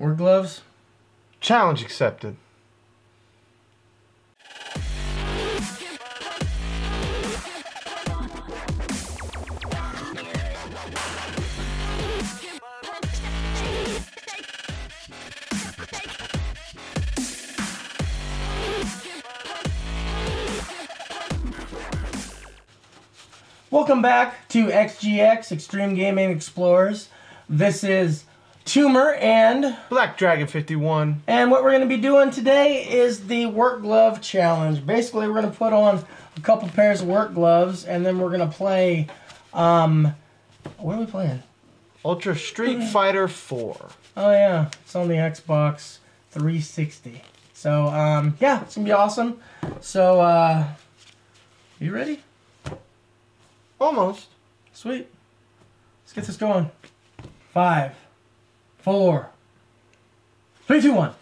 Or gloves. Challenge accepted. Welcome back to XGX Extreme Gaming Explorers. This is Mer and Black Dragon 51. And what we're going to be doing today is the work glove challenge. Basically, we're going to put on a couple pairs of work gloves, and then we're going to play. What are we playing? Ultra Street Fighter 4. Oh yeah, it's on the Xbox 360. So yeah, it's gonna be awesome. So you ready? Almost. Sweet. Let's get this going. 5, 4, 3, 2, 1.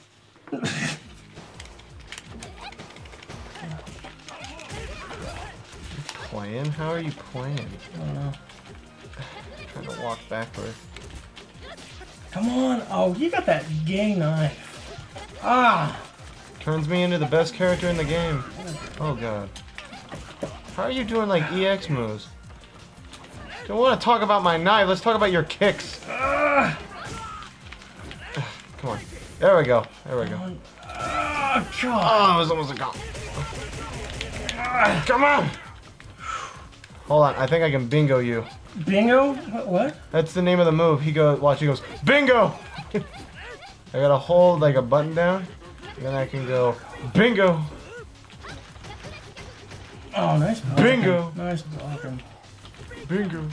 Playing? How are you playing? I don't know. I'm trying to walk backwards. Come on. Oh, you got that gay knife. Ah. Turns me into the best character in the game. Oh, God. How are you doing like EX moves? Don't want to talk about my knife. Let's talk about your kicks. Come on. There we go. There we go. Oh, it was almost a goal. Come on. Hold on. I think I can bingo you. Bingo? What? That's the name of the move. He goes. Watch. He goes. Bingo. I gotta hold like a button down, and then I can go bingo. Oh, nice blocking. Bingo. Nice blocking. Bingo.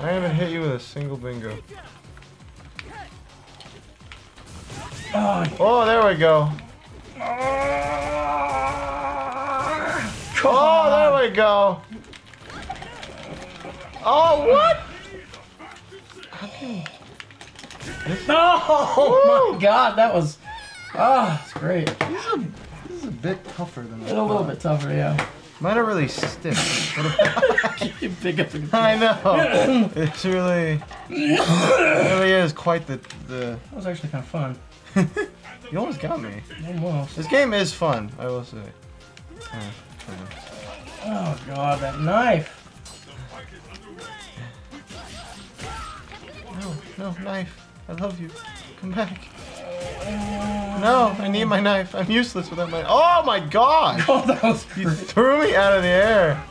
I haven't hit you with a single bingo. Oh, there we go. Oh, there we go. Oh, what? Oh, my God. That was... Oh, it's great. This is a bit tougher than that. A little bit tougher, yeah. Mine are really stiff. You pick up the I know. It's really, it really is quite the. That was actually kind of fun. You almost got me. Almost. This game is fun, I will say. Oh God, that knife! No, no knife. I love you. Come back. No, I need my knife. I'm useless without my... Oh my God! Oh, that was great. You threw me out of the air.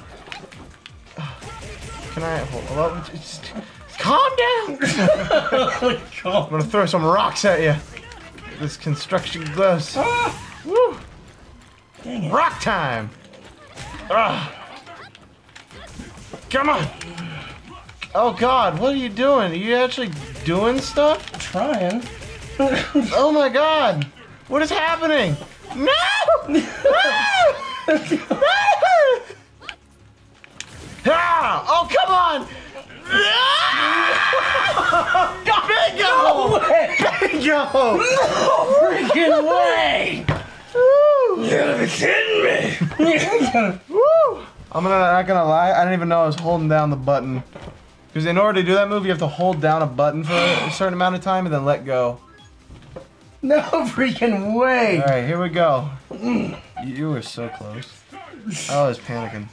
Can I hold up? Just calm down. God. I'm gonna throw some rocks at you. This construction gloves. Ah, woo! Dang it! Rock time! Ah. Come on! Oh God! What are you doing? Are you actually doing stuff? I'm trying. Oh my God! What is happening? No! Ah! Oh come on! Bingo! No way! Bingo! No freaking way! You gotta be kidding me! Woo! I'm not gonna lie. I didn't even know I was holding down the button. Because in order to do that move, you have to hold down a button for a certain amount of time and then let go. No freaking way! Alright, here we go. You were so close. I was panicking.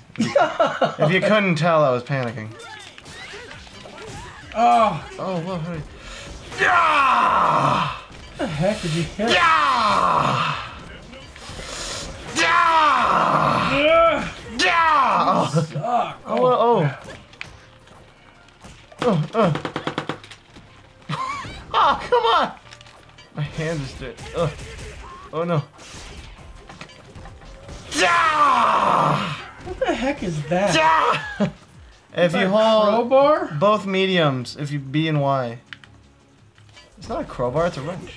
If you couldn't tell, I was panicking. Oh! Oh, whoa, honey. What the heck did you hit? Oh, oh. Oh, oh, come on! My hand is dead. Oh, oh no. What the heck is that? If you hold crowbar? Both mediums, if you B and Y. It's not a crowbar, it's a wrench.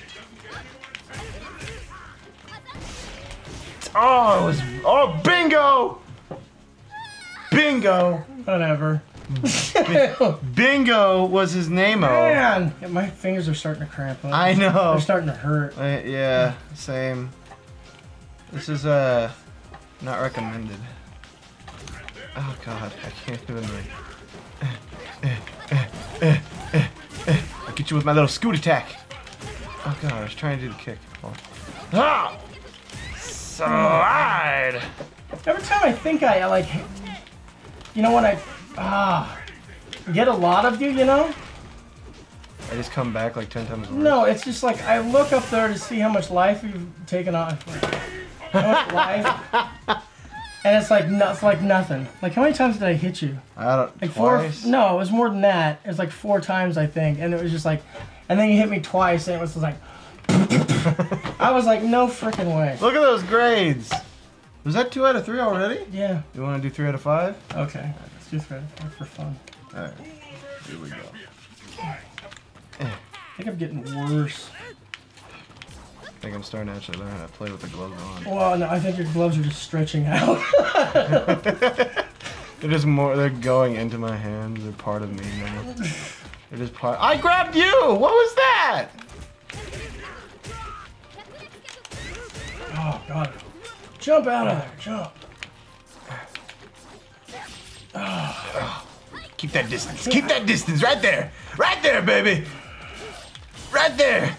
Oh, it was... Oh, bingo! Bingo! Whatever. Bingo was his name-o. Man, yeah, my fingers are starting to cramp up. I know. They're starting to hurt. Yeah, same. This is not recommended. Oh God, I can't even. I'll get you with my little scoot attack. Oh god, I was trying to do the kick. Oh. Ah! Slide! Every time I think I like, you know what I get a lot of you, you know? I just come back like 10 times more. No, it's just like I look up there to see how much life you've taken on. How much life? And it's like no, it's like nothing. Like how many times did I hit you? I don't. Like twice? Four? No, it was more than that. It was like 4 times I think, and it was just like, and then you hit me twice, and it was like, I was like, no freaking way. Look at those grades. Was that 2 out of 3 already? Yeah. You want to do 3 out of 5? Okay. Right. Let's do 3 out of 5 for fun. All right. Here we go. I think I'm getting worse. I think I'm starting to actually learn how to play with the gloves on. Well, no, I think your gloves are just stretching out. They're just more, they're going into my hands. They're part of me now. They're just part. I grabbed you! What was that? Oh, God. Jump out of there. Jump. Oh. Keep that distance. Keep that distance. Right there. Right there, baby. Right there!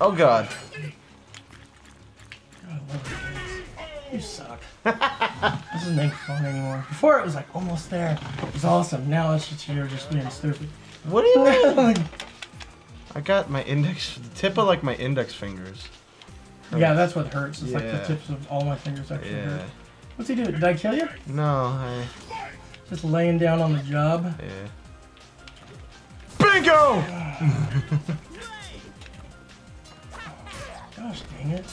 Oh god. God, I love you. You suck. This isn't making fun anymore. Before it was like almost there. It was awesome. Now it's just you're just being stupid. What do you mean? I got my index, the tip of like my index fingers. Yeah, that's what hurts. It's like the tips of all my fingers actually hurt. What's he do? Did I kill you? No, just laying down on the job. Yeah. Bingo! Gosh dang it.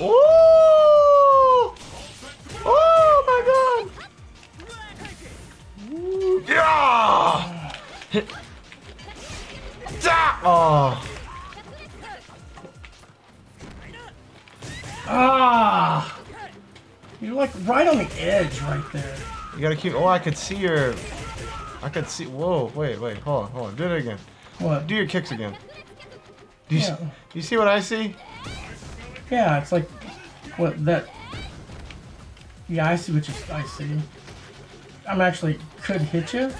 Oh! Oh my god! Ooh. Yeah! Oh. Ah! You're like right on the edge right there. You gotta keep. Oh, I could see your. I could see. Whoa, wait, wait, hold on, hold on. Do it again. What? Do your kicks again. Do you, do you see what I see? Yeah, it's like, what, that. Yeah, I see what you, I see. I'm actually, could hit you.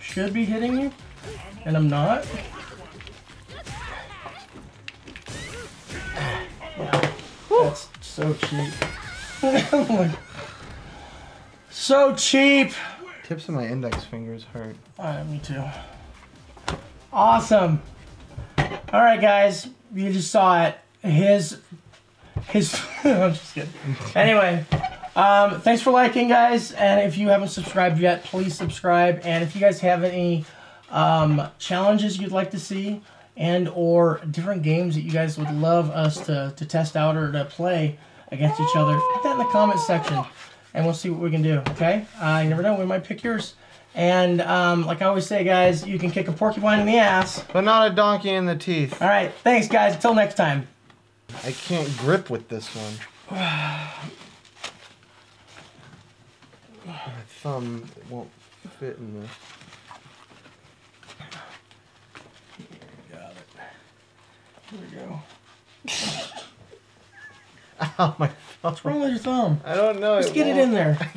Should be hitting you, and I'm not. Wow, that's so cheap. Oh my. So cheap! Tips of my index fingers hurt. Alright, me too. Awesome! Alright guys, you just saw it. His I'm just kidding. Anyway, thanks for liking guys, and if you haven't subscribed yet, please subscribe. And if you guys have any challenges you'd like to see, and or different games that you guys would love us to test out or to play against each other, put that in the comment section. And we'll see what we can do, okay? You never know, we might pick yours. And like I always say, guys, you can kick a porcupine in the ass. But not a donkey in the teeth. All right, thanks, guys. Until next time. I can't grip with this one. My thumb won't fit in there. Got it. Here we go. Ow, my thumb. What's wrong with your thumb? I don't know. Just get it in there.